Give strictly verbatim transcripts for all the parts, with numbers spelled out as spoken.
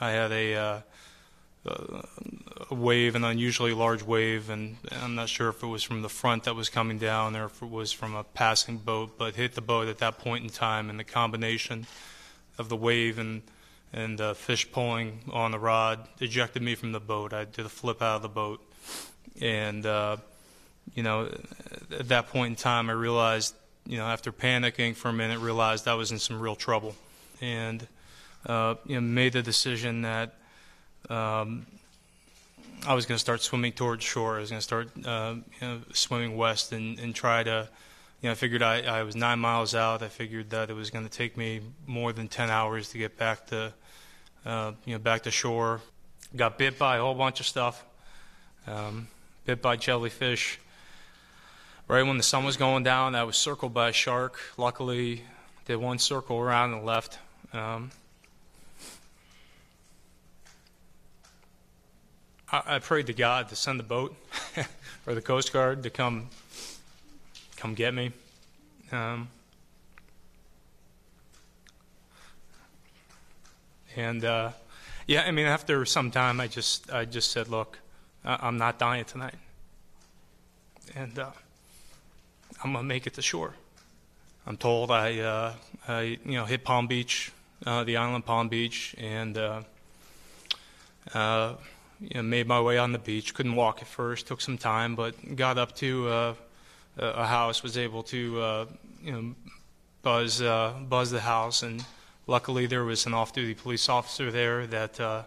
I had a, uh, a wave, an unusually large wave, and I'm not sure if it was from the front that was coming down or if it was from a passing boat, but hit the boat at that point in time, and the combination of the wave and and uh, fish pulling on the rod ejected me from the boat. I did a flip out of the boat, and uh, you know, at that point in time, I realized, you know, after panicking for a minute, realized I was in some real trouble, and uh, you know, made the decision that um, I was going to start swimming towards shore. I was going to start uh, you know, swimming west and, and try to. You know, I figured I, I was nine miles out. I figured that it was going to take me more than ten hours to get back to, uh, you know, back to shore. Got bit by a whole bunch of stuff. Um, bit by jellyfish. Right when the sun was going down, I was circled by a shark. Luckily, did one circle around and left. Um, I, I prayed to God to send the boat or the Coast Guard to come. come get me. Um, and uh, yeah, I mean, after some time, I just I just said, look, I I'm not dying tonight, and uh, I'm gonna make it to shore. I'm told I uh, I you know hit Palm Beach, uh, the island Palm Beach, and uh, uh, you know, made my way on the beach. Couldn't walk at first, took some time, but got up to. Uh, a house, was able to uh, you know, buzz uh, buzz the house, and luckily there was an off-duty police officer there that uh,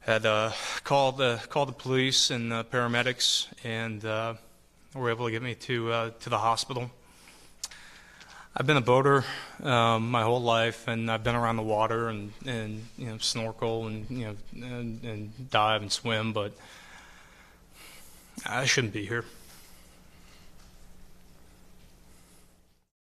had uh, called the called the police and the paramedics, and uh, were able to get me to uh, to the hospital. I've been a boater um, my whole life, and I've been around the water and and you know, snorkel and you know and, and dive and swim, but I shouldn't be here.